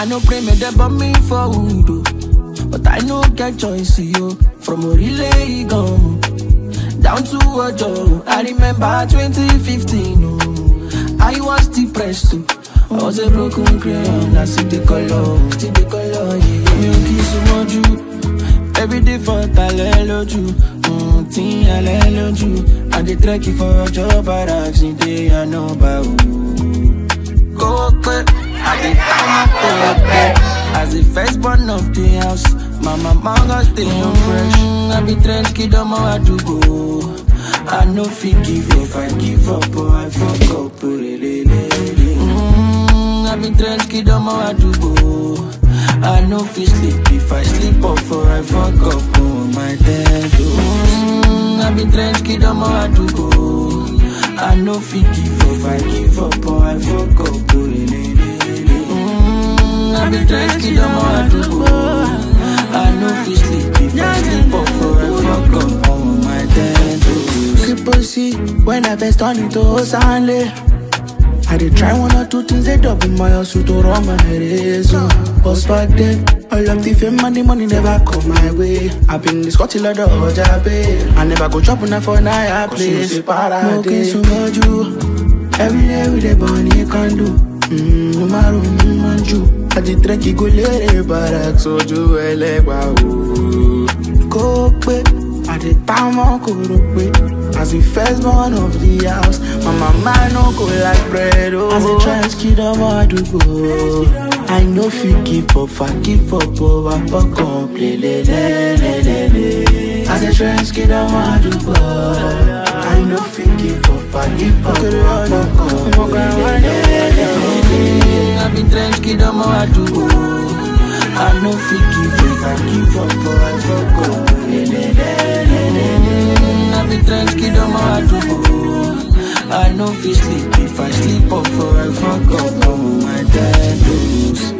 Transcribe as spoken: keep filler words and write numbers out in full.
I no pray me they bomb me for who, but I no get choice yo. From a relay gum down to a job. I remember twenty fifteen. Oh, I was depressed. Oh, I was a broken crayon. I see the color, see the color. Yeah, milky so much. Every day for Taleloju, Tin Aleloju. I dey trek for your barracks, day I know about you. Go quick, I dey come up as the first born of the house. My mama got stay on fresh. I be trench kid, don't know how to go. I no fit give up, I give up, oh I fuck up, oh. I be trench kid, don't know how to go. I know if you sleep, if I sleep up for I fuck up on my dead. Mm, I be drenched, kid, I'm hard to go. I know if you give up, I give up or I fuck up. Mm, I be drenched, kid, I'm hard to go. I know if you sleep, if I sleep up for I fuck up on my dead. People see when I first turn into Osanle. I did try one or two things, they double my house to run my head. So, but back then, all of the fame and the money never come my way. I've been the Scotty Lord of Ojabe. I never go chopping up for an higher place. Okay, so much you. Every day with the bunny can do. Mmm, umaru manju. I did trek go lere barak soju ele bawo. Kope, I did pamo kurupe. As the first born of the house, my mama no go like bread. Oh, as a trans kid, I'm hard to go. I know if you give up, I give up, oh, I fuck up. Le, le, le, le, le. As a trans kid, I'm hard to go. I know if you give up, I give up, oh, I fuck up. Le, le, le. I be trans kid, I'm hard to go. I know if you give up, I give up, oh, I fuck up. Le, le, le, le, le. I know if you sleep, if I sleep up for I fuck up all my tattoos.